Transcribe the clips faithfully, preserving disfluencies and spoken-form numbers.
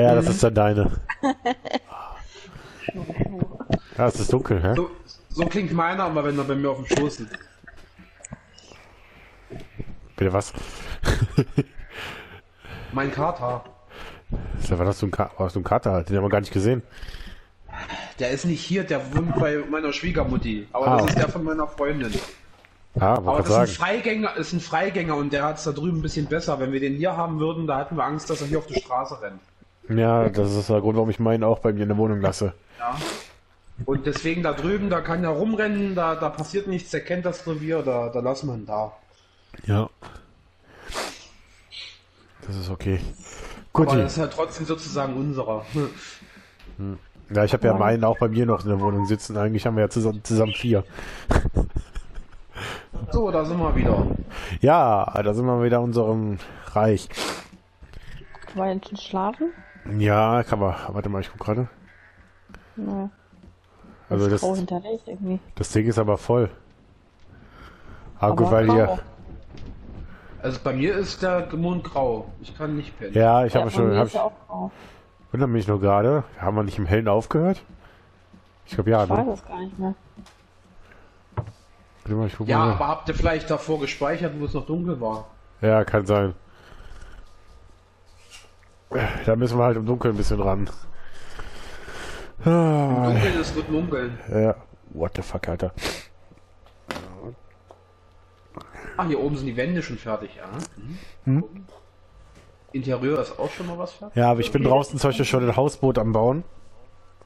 Ja, ja, das ist dann deine. Ja, es ist dunkel, hä? So, so klingt meiner, aber wenn er bei mir auf dem Schoß liegt. Bitte was? Mein Kater. War das so ein, Ka war das so ein Kater halt? Den haben wir gar nicht gesehen. Der ist nicht hier, der wohnt bei meiner Schwiegermutti. Aber ah, das okay. ist der von meiner Freundin. Ah, aber das sagen. Ist, ein Freigänger, ist ein Freigänger und der hat es da drüben ein bisschen besser. Wenn wir den hier haben würden, da hatten wir Angst, dass er hier auf die Straße rennt. Ja, das ist der Grund, warum ich meinen auch bei mir in der Wohnung lasse. Ja. Und deswegen da drüben, da kann er rumrennen, da, da passiert nichts, der kennt das Revier, da, da lassen wir ihn da. Ja. Das ist okay. Gut. Aber das ist ja trotzdem sozusagen unserer. Hm. Ja, ich habe ja meinen auch bei mir noch in der Wohnung sitzen. Eigentlich haben wir ja zusammen, zusammen vier. So, da sind wir wieder. Ja, da sind wir wieder in unserem Reich. Kann man jetzt schlafen? Ja, kann man. Warte mal, ich guck gerade. Ja. Also das, das Ding ist aber voll. Aber, aber gut, weil hier... Also bei mir ist der Mond grau. Ich kann nicht pennen. Ja, ich ja, habe schon... Hab ich, wundert mich nur gerade. Haben wir nicht im Hellen aufgehört? Ich glaube ja, ich ne? weiß das gar nicht mehr. Mal, ich ja, mal. aber habt ihr vielleicht davor gespeichert, wo es noch dunkel war? Ja, kann sein. Da müssen wir halt im Dunkeln ein bisschen ran. Ah. Im Dunkeln ist gut munkeln. Ja, what the fuck, Alter. Ach, hier oben sind die Wände schon fertig, ja? Mhm. Mhm. Interieur ist auch schon mal was fertig? Ja, aber ich bin okay. draußen zum Beispiel schon ein Hausboot am Bauen.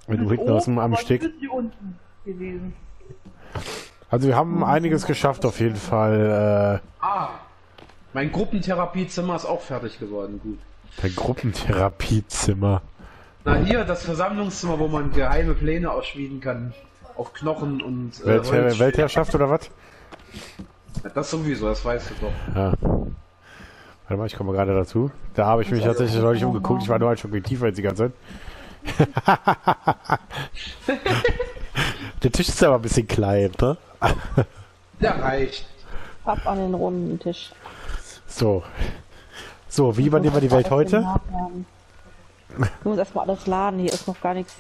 Wenn du hinten aus dem Arm steckst. Also wir haben mhm. einiges geschafft auf jeden Fall. Äh, ah, mein Gruppentherapiezimmer ist auch fertig geworden, gut. Dein Gruppentherapiezimmer? Na hier, das Versammlungszimmer, wo man geheime Pläne ausschmieden kann. Auf Knochen und... Äh, Welther Weltherrschaft oder was? Das sowieso, das weißt du doch. Ja. Warte mal, ich komme gerade dazu. Da habe ich mich tatsächlich neulich umgeguckt. Ich war nur halt schon tiefer jetzt die ganze Zeit. Der Tisch ist aber ein bisschen klein, ne? Ja, reicht. Ab an den runden Tisch. So. So, wie übernehmen wir die Welt heute? Wir müssen erstmal alles laden, hier ist noch gar nichts.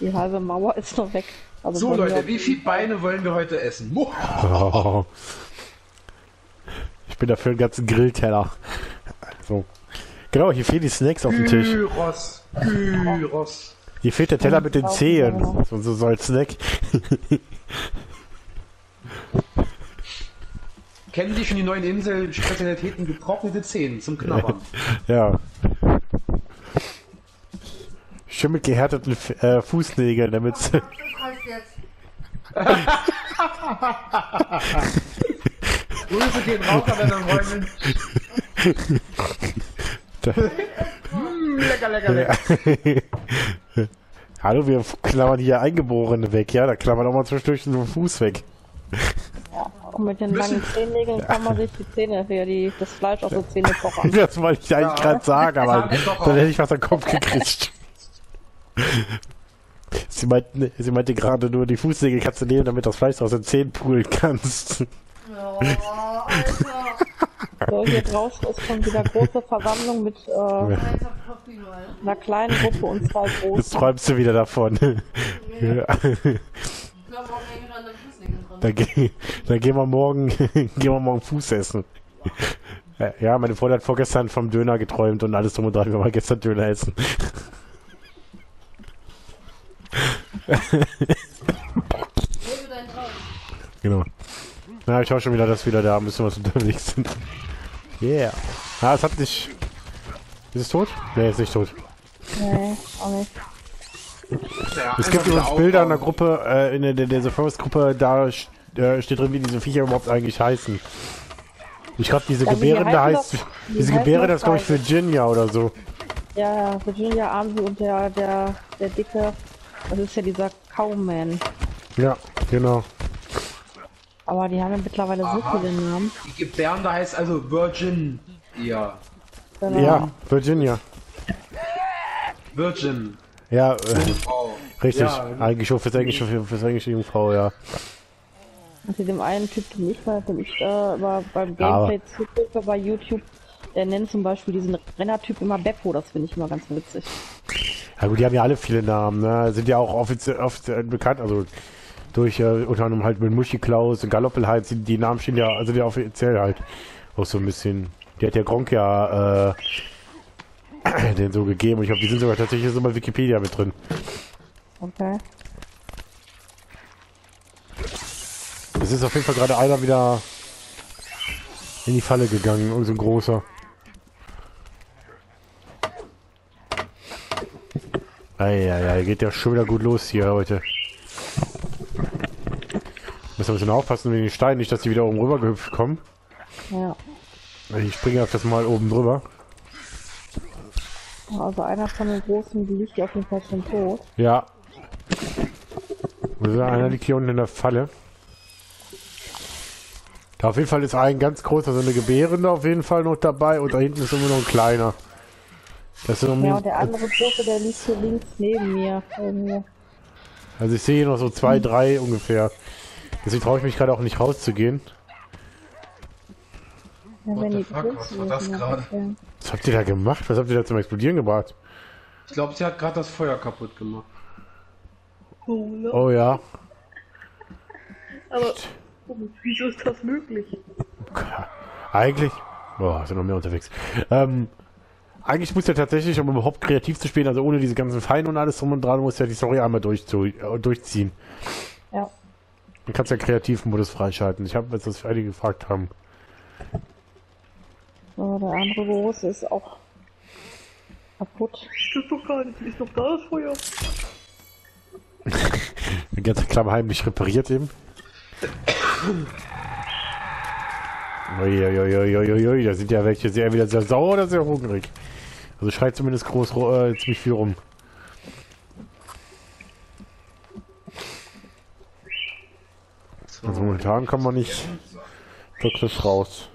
Die halbe Mauer ist noch weg. Also so Leute, wie viele Beine wollen wir heute essen? Oh. Ich bin dafür einen ganzen Grillteller. So. Genau, hier fehlen die Snacks auf dem Tisch. Gyros, Gyros. Hier fehlt der Teller mit den Zehen. So, so soll Snack. Kennen Sie schon die neuen Insel-Spezialitäten? Getrocknete Zehen zum Knabbern. Ja. Schön mit gehärteten F äh, Fußnägeln, damit sie... Grüße gehen raus, wenn dann räumen. Lecker, lecker, lecker. Hallo, wir klammern hier Eingeborene weg, ja? Da klammern auch mal zwischendurch den Fuß weg. Ja, und mit den langen Zehennägeln kann man sich die Zähne für die, das Fleisch aus den Zähnen kochen. Das wollte ich eigentlich ja. gerade sagen, aber dann hätte ich was an den Kopf gekriegt. Sie meinten, sie meinte gerade nur, die Fußnägel kannst du nehmen, damit das Fleisch aus den Zähnen poolen kannst. Oh, so, hier draußen ist schon wieder große Versammlung mit äh, ja. einer kleinen Gruppe und zwei großen. Jetzt träumst du wieder davon. Nee. Ja. Ich glaube auch irgendwann an Fußnägel dran. Da, ge da gehen wir morgen, gehen wir morgen Fuß essen. Wow. Ja, meine Freundin hat vorgestern vom Döner geträumt und alles drum und dran. Wir waren gestern Döner essen. Genau. Na, ich hoffe schon wieder, dass wir wieder da ein bisschen was unterwegs sind. Yeah. Ah, es hat nicht... Ist es tot? Nee, ist nicht tot. Nee, auch nicht. Ja, es gibt übrigens Bilder in der Gruppe, äh, in der, der, der The Forest Gruppe, da äh, steht drin, wie diese Viecher überhaupt eigentlich heißen. Ich glaube, diese ja, Gebärende heißt... Doch, diese Gebärende ist, glaube ich, Virginia oder so. Ja, Virginia Armby und der, der, der Dicke... Das ist ja dieser Cowman. Ja, genau. Aber die haben ja mittlerweile Aha. so viele Namen. Die Gebärende heißt also Virgin. Ja. Genau. Ja, Virginia. Virgin. Ja, äh, richtig. Ja, eingeschoben fürs Englische, fürs Englische Jungfrau, ja. Und mit dem einen Typ, den ich war, den ich äh, war beim Gameplay zugucke bei YouTube. Der nennt zum Beispiel diesen Rennertyp immer Beppo, das finde ich immer ganz witzig. Ja gut, die haben ja alle viele Namen, ne? Sind ja auch offiziell oft äh, bekannt, also durch äh, unter anderem halt mit Muschiklaus und Galoppelheit, sind, die Namen stehen ja, also die offiziell halt auch so ein bisschen. Die hat ja Gronkh ja äh, den so gegeben und ich glaube, die sind sogar tatsächlich so bei Wikipedia mit drin. Okay. Es ist auf jeden Fall gerade einer wieder in die Falle gegangen, irgend so ein großer. Eieiei, geht ja schon wieder gut los hier heute. Müssen wir ein bisschen aufpassen wegen den Steinen, nicht dass die wieder oben rüber gehüpft kommen. Ja. Ich springe auf das Mal oben drüber. Also einer von den großen, die liegt ja auf jeden Fall schon tot. Ja. Also einer liegt hier unten in der Falle. Da auf jeden Fall ist ein ganz großer, so eine Gebärende auf jeden Fall noch dabei und da hinten ist immer noch ein kleiner. Das ist ja, und der andere Gruppe, der liegt hier links neben mir. Irgendwie. Also ich sehe hier noch so zwei, hm. drei ungefähr. Deswegen traue ich mich gerade auch nicht rauszugehen. Ja, What the fuck, was war das gerade? Was habt ihr da gemacht? Was habt ihr da zum Explodieren gebracht? Ich glaube, sie hat gerade das Feuer kaputt gemacht. Oh, no. Oh ja. Aber wieso ist das möglich? Eigentlich... Boah, sind noch mehr unterwegs. Ähm... Eigentlich muss ja tatsächlich, um überhaupt kreativ zu spielen, also ohne diese ganzen Feinde und alles drum und dran, muss ja die Story einmal durch, durchziehen. Ja. Dann kannst du ja Kreativmodus freischalten. Ich habe jetzt, was einige gefragt haben. Oh, der andere große ist auch kaputt. Das ist doch gar nicht, ist doch da das Feuer. Eine ganze Klammer heimlich repariert eben. Uiuiuiuiui, da sind ja welche sehr wieder sehr sauer oder sehr hungrig. Also schreit zumindest groß äh, ziemlich viel rum. Also momentan kann man nicht wirklich raus.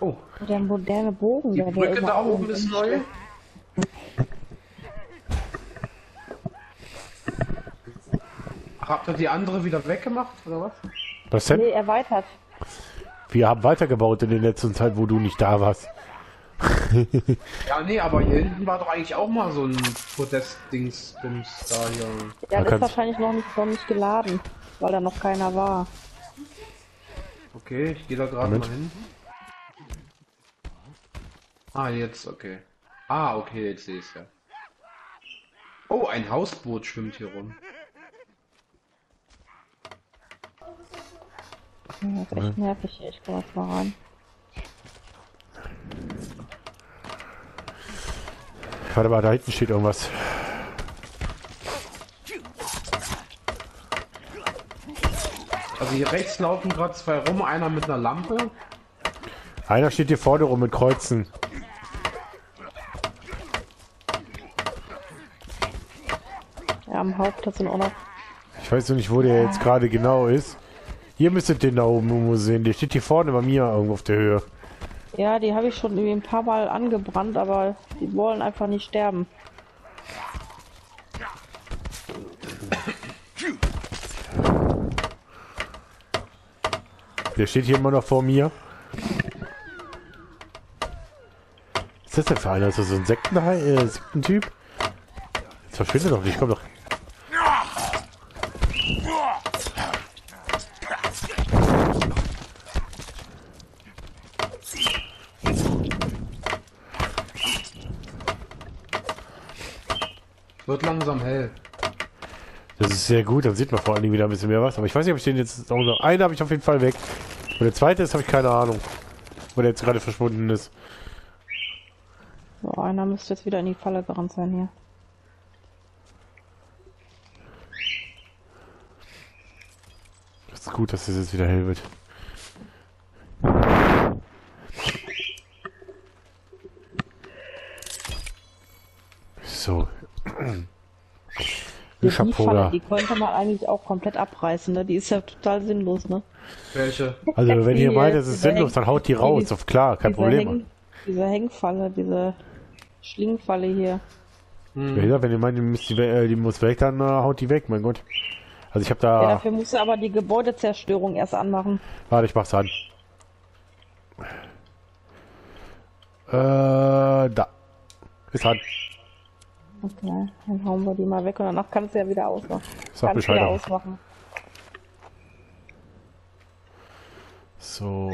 Oh. Der moderne Bogen. Die Brücke da oben ist neu. Habt ihr die andere wieder weggemacht oder was? Was denn? Nee, erweitert. Wir haben weitergebaut in der letzten Zeit, wo du nicht da warst. Ja, nee, aber hier hinten war doch eigentlich auch mal so ein Protest-Dings-Bums da hier. Ja, das ist wahrscheinlich noch nicht, noch nicht geladen, weil da noch keiner war. Okay, ich gehe da gerade mal hin. Ah, jetzt, okay. Ah, okay, jetzt sehe ich es ja. Oh, ein Hausboot schwimmt hier rum. Das ist echt nervig hier, ich komme jetzt mal rein. Warte mal, da hinten steht irgendwas. Also hier rechts laufen gerade zwei rum, einer mit einer Lampe. Einer steht hier vorne rum mit Kreuzen. Ja, am Haupt hat es auch noch. Ich weiß noch nicht, wo der jetzt gerade genau ist. Ihr müsstet den da oben sehen, der steht hier vorne bei mir irgendwo auf der Höhe. Ja, die habe ich schon irgendwie ein paar Mal angebrannt, aber die wollen einfach nicht sterben. Der steht hier immer noch vor mir. Was ist das denn für einer? Ist das so ein Sekten-Typ? Äh, Jetzt verschwindet doch nicht, komm doch. Wird langsam hell. Das ist sehr gut, dann sieht man vor allen Dingen wieder ein bisschen mehr was. Aber ich weiß nicht, ob ich den jetzt... Einen habe ich auf jeden Fall weg. Und der zweite ist, habe ich keine Ahnung. Wo der jetzt gerade verschwunden ist. So, einer müsste jetzt wieder in die Falle gerannt sein hier. Das ist gut, dass es jetzt wieder hell wird. So. Die Falle, die könnte man eigentlich auch komplett abreißen, ne? Die ist ja total sinnlos, ne? Welche? Also wenn die, ihr meint, es ist sinnlos, dann haut die raus, die, auf klar, kein diese Problem. Häng, diese Hängfalle, diese Schlingfalle hier. Hm. Ja, wenn ihr meint, die, müsst die, äh, die muss weg, dann äh, haut die weg, mein Gott. Also ich habe da... Ja, dafür musst du aber die Gebäudezerstörung erst anmachen. Warte, ich mach's an. Äh, da. Ist halt. Okay, dann hauen wir die mal weg und danach kannst du ja wieder ausmachen. Sag Bescheid. Wieder ausmachen. So.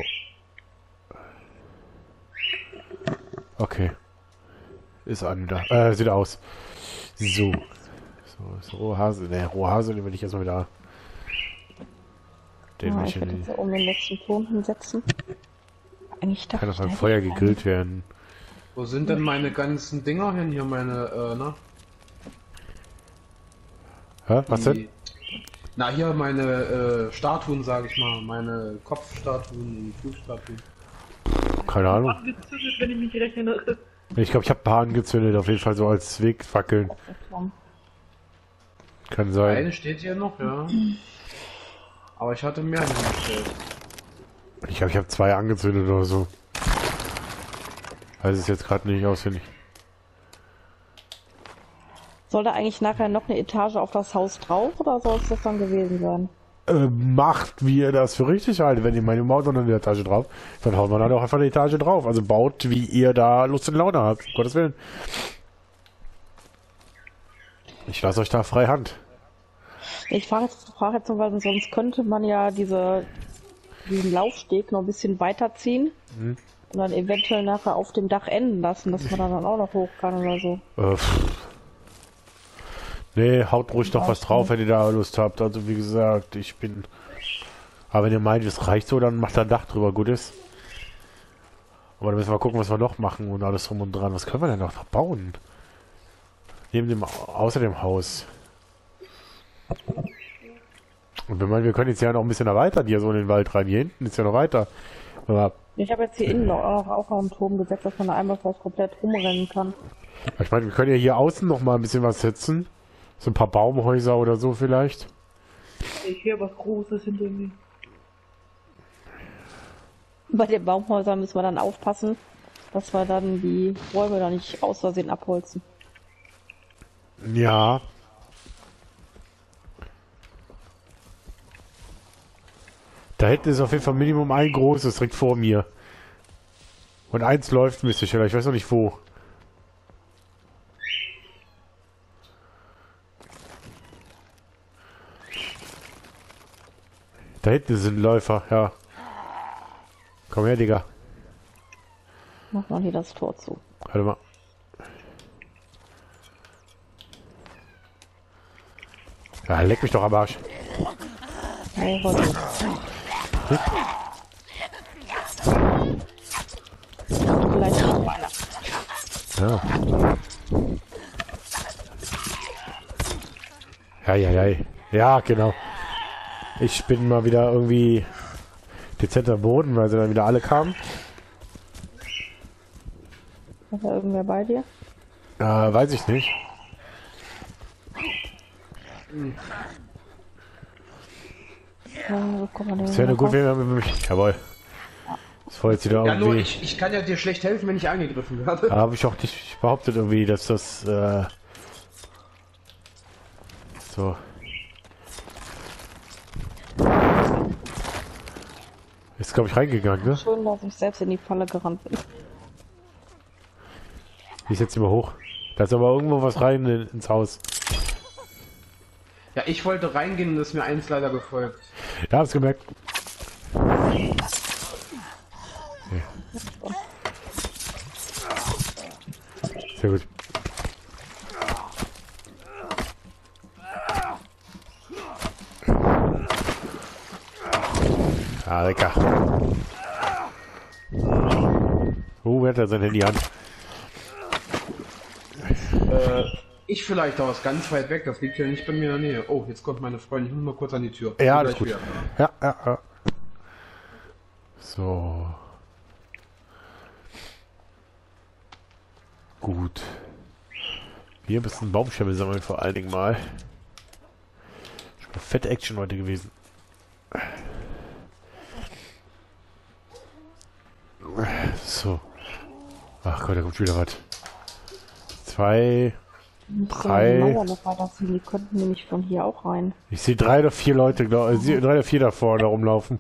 Okay. Ist an wieder. Äh, sieht aus. So. So, ist Rohhase. Ne, Rohhase nehmen wir nicht erstmal wieder. Den ah, ich werde jetzt hier oben den letzten Ton hinsetzen. Eigentlich dachte, kann das am Feuer gegrillt werden. Wo sind denn meine ganzen Dinger hin hier, meine, äh, ne? Hä? Was Die, denn? Na, hier meine, äh, Statuen, sag ich mal. Meine Kopfstatuen und Fußstatuen. Keine Ahnung. Wenn ich mich recht erinnere. Ich glaube, ich habe ein paar angezündet, auf jeden Fall so als Wegfackeln. Kann sein. Eine steht hier noch, ja. Aber ich hatte mehr hingestellt. Ich glaube, ich habe zwei angezündet oder so. Also ist jetzt gerade nicht ausfindig. Soll da eigentlich nachher noch eine Etage auf das Haus drauf oder soll es das dann gewesen sein? Äh, macht, wie ihr das für richtig haltet. Wenn ihr meine Maus an der Etage drauf, dann haut man halt auch einfach eine Etage drauf. Also baut, wie ihr da Lust und Laune habt. Um Gottes Willen. Ich lasse euch da frei Hand. Ich frage jetzt, frage jetzt nur, weil sonst könnte man ja diese, diesen Laufsteg noch ein bisschen weiterziehen. Mhm. Und dann eventuell nachher auf dem Dach enden lassen, dass man dann auch noch hoch kann oder so. Äh, nee, haut ruhig noch was drauf, wenn ihr da Lust habt. Also wie gesagt, ich bin... Aber wenn ihr meint, es reicht so, dann macht da ein Dach drüber, gut ist. Aber dann müssen wir gucken, was wir noch machen und alles rum und dran. Was können wir denn noch bauen? Neben dem... Außer dem Haus. Und wenn man, wir können jetzt ja noch ein bisschen erweitern, hier so in den Wald rein. Hier hinten ist ja noch weiter. Aber ich habe jetzt hier innen auch, auch noch einen Turm gesetzt, dass man da einmal fast komplett rumrennen kann. Ich meine, wir können ja hier außen noch mal ein bisschen was setzen. So ein paar Baumhäuser oder so vielleicht. Ich höre was Großes hinter mir. Bei den Baumhäusern müssen wir dann aufpassen, dass wir dann die Bäume da nicht aus Versehen abholzen. Ja. Da hinten ist auf jeden Fall Minimum ein großes, direkt vor mir. Und eins läuft mystisch, ich weiß noch nicht wo. Da hinten sind Läufer, ja. Komm her, Digga. Mach mal hier das Tor zu. Warte mal. Ja, leck mich doch am Arsch. Hey, hm? Ja. Ja, ja, ja. Ja, genau. Ich bin mal wieder irgendwie dezenter Boden, weil sie dann wieder alle kamen. Ist da irgendwer bei dir? Äh, weiß ich nicht. Hm. Ja, ist ja nur gut, wenn wir mit mich. Jawohl. Das war jetzt wieder ja, irgendwie. Nur, ich, ich kann ja dir schlecht helfen, wenn ich angegriffen werde. Habe ich auch nicht behauptet, irgendwie, dass das. Äh... So. Ist, glaube ich, reingegangen, ne? Schön, dass ich selbst in die Falle gerannt bin. Ich setze immer hoch. Da ist aber irgendwo was rein in, ins Haus. Ja, ich wollte reingehen und ist mir eins leider gefolgt. Ja, hab's gemerkt. Okay. Sehr gut. Ah, lecker. Oh, wer hat da sein Handy an? Äh, ich vielleicht, aber es ist ganz weit weg, das liegt ja nicht bei mir in der Nähe. Oh, jetzt kommt meine Freundin, ich muss mal kurz an die Tür. Ja, alles gut. Wieder. Ja, ja, ja. So. Gut. Hier ein bisschen Baumstämme sammeln vor allen Dingen mal. Schon mal fette Action heute gewesen. So. Ach Gott, da kommt wieder was. Zwei. Drei. Mauer noch weiter ziehen. Die könnten nämlich von hier auch rein. Ich sehe drei oder vier Leute, glaub, äh, drei oder vier davor da rumlaufen.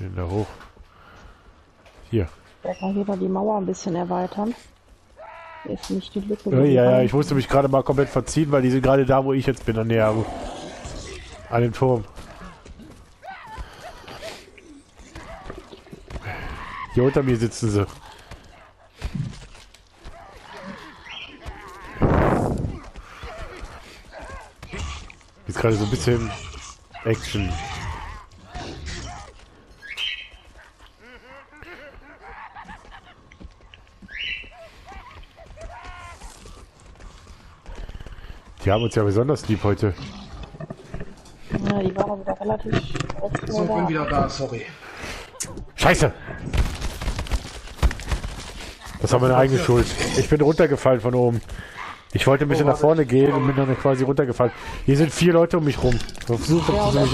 Ich bin da hoch. Hier. Da kann jeder die Mauer ein bisschen erweitern. Ist nicht die Lücke. Ja, ja, ja, ich musste mich gerade mal komplett verziehen, weil die sind gerade da, wo ich jetzt bin, an der, an dem Turm. Hier unter mir sitzen sie. Jetzt gerade so ein bisschen Action. Die haben uns ja besonders lieb heute. Ja, die waren wieder relativ. So, ich bin wieder da, sorry. Scheiße! Das war meine eigene Schuld. Ich bin runtergefallen von oben. Ich wollte ein bisschen oh, nach vorne ich. gehen und bin dann quasi runtergefallen. Hier sind vier Leute um mich rum. Versuch, ja, sie mich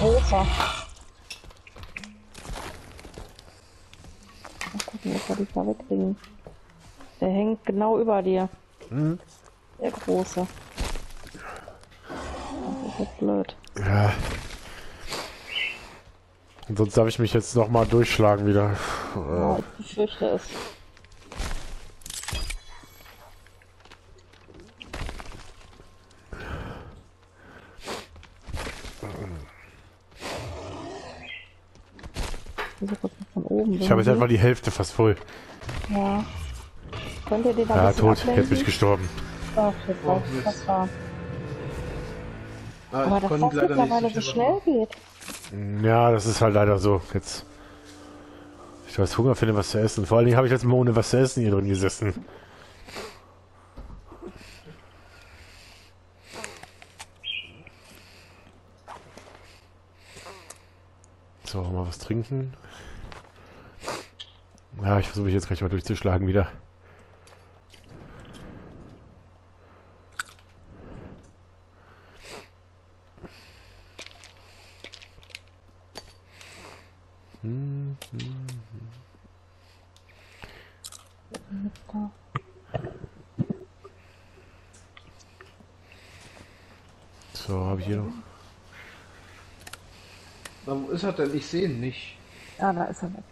Hofer. Mal gucken, ob wir dich mal wegkriegen. Der hängt genau über dir. Mhm. Der große. Das ist jetzt blöd. Ja. Und sonst darf ich mich jetzt nochmal durchschlagen wieder. Ja, ich befürchte es. Von oben, ich habe jetzt einfach die Hälfte fast voll. Ja. Könnt ihr den da ja, tot. Ablenken? Jetzt bin ich gestorben. Oh, shit, oh, das war. Ah, aber das ist mittlerweile so schnell geht. Ja, das ist halt leider so. Jetzt. Ich weiß, Hunger finde, was zu essen. Vor allen Dingen habe ich jetzt mal ohne was zu essen hier drin gesessen. So, auch mal was trinken. Ja, ich versuche mich jetzt gleich mal durchzuschlagen wieder. Hm, hm, hm. So, habe ich hier noch. Na, wo ist er denn? Ich sehe ihn nicht. Ah, da ist er weg.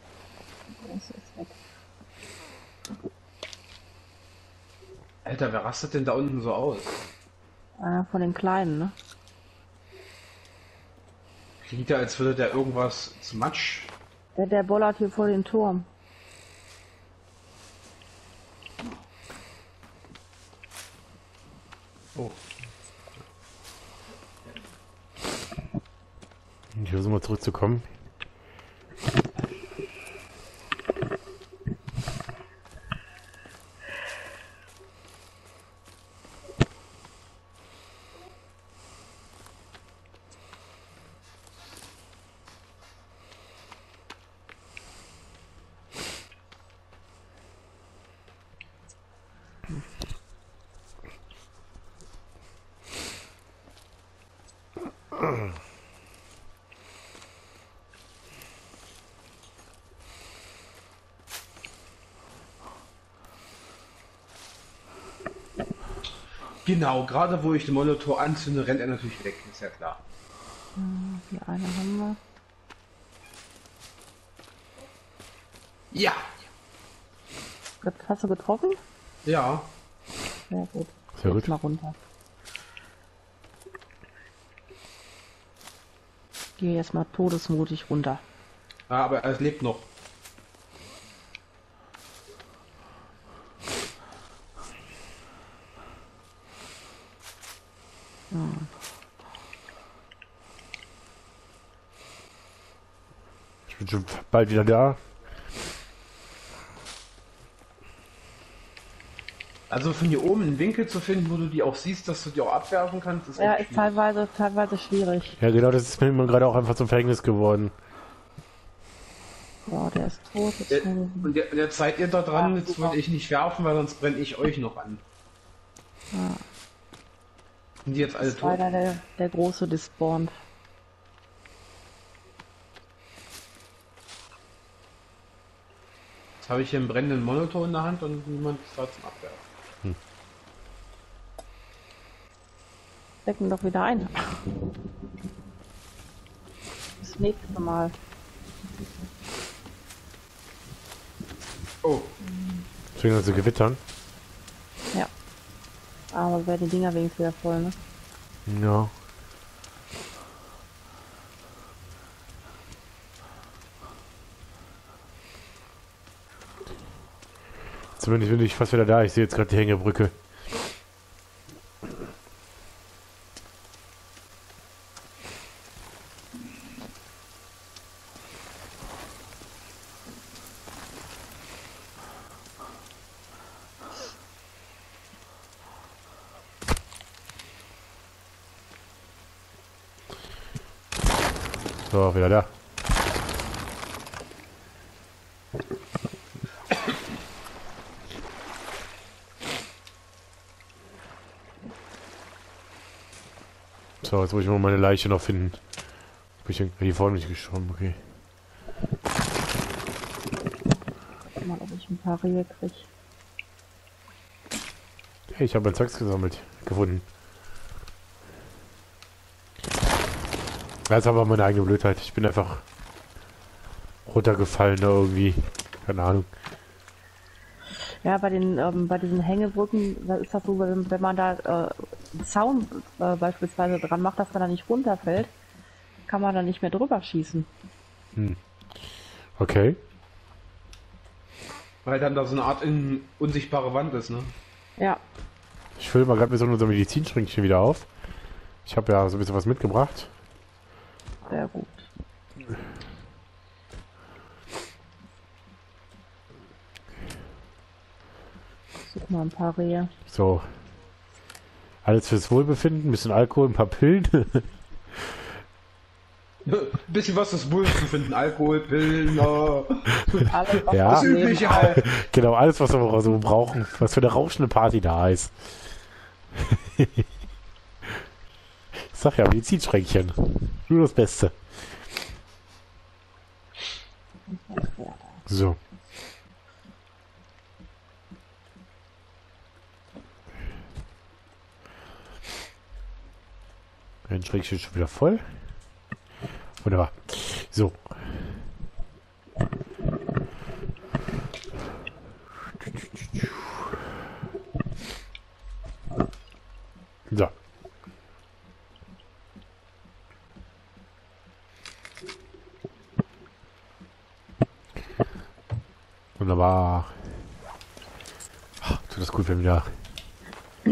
Alter, wer rastet denn da unten so aus? Äh, von den Kleinen, ne? Klingt ja, als würde der irgendwas zu Matsch. Der, der bollert hier vor den Turm. Oh. Ich versuche mal zurückzukommen. Genau, gerade wo ich den Monitor anzünde, rennt er natürlich weg, ist ja klar. Die eine haben wir. Ja! Hast du getroffen? Ja. Sehr gut. Sehr gut. Mal runter. Ich gehe erstmal todesmutig runter. Ah, aber er lebt noch. Bald wieder da. Also von hier oben einen Winkel zu finden, wo du die auch siehst, dass du die auch abwerfen kannst, ist ja ist teilweise, teilweise schwierig. Ja genau, das ist mir gerade auch einfach zum Verhängnis geworden. Ja, der ist tot. Der, und der, jetzt seid ihr da dran, ja, jetzt wollte ich nicht werfen, weil sonst brenne ich euch noch an. Ja. Sind die jetzt alle tot? Leider der, der große despawnt. Habe ich hier einen brennenden Monitor in der Hand und niemand startet zum Abwehr. Hm. Decken doch wieder ein. Das nächste Mal. Oh. Deswegen also gewittern. Ja. Aber bei den Dinger wenigstens wieder voll, ne? Ja. Zumindest bin ich fast wieder da. Ich sehe jetzt gerade die Hängebrücke. So, wieder da. So, jetzt muss ich mal meine Leiche noch finden. Ich bin hier vorne nicht geschoben, okay. Guck mal, ob ich ein paar Rehe krieg. Hey, ich habe einen Sachs gesammelt, gefunden. Das ist aber meine eigene Blödheit. Ich bin einfach runtergefallen da irgendwie. Keine Ahnung. Ja, bei den, ähm, bei diesen Hängebrücken ist das so, wenn, wenn man da äh, einen Zaun äh, beispielsweise dran macht, dass man da nicht runterfällt, kann man da nicht mehr drüber schießen. Hm. Okay. Weil dann da so eine Art in, unsichtbare Wand ist, ne? Ja. Ich fülle mal gerade mit so unser Medizinschränkchen wieder auf. Ich habe ja so ein bisschen was mitgebracht. Sehr gut. Such mal ein paar Rehe. So. Alles fürs Wohlbefinden, ein bisschen Alkohol, ein paar Pillen. Ein bisschen was fürs Wohlbefinden, Alkohol, Pillen, oh. Alles, was ja. Das übliche halt. Genau, alles, was wir so brauchen. Was für eine rauschende Party da ist. Ich sag ja, Medizinschränkchen. Nur das Beste. So. Ein Schränkchen schon wieder voll. Wunderbar. So. So. Wunderbar. Ach, tut das gut, wenn wir da.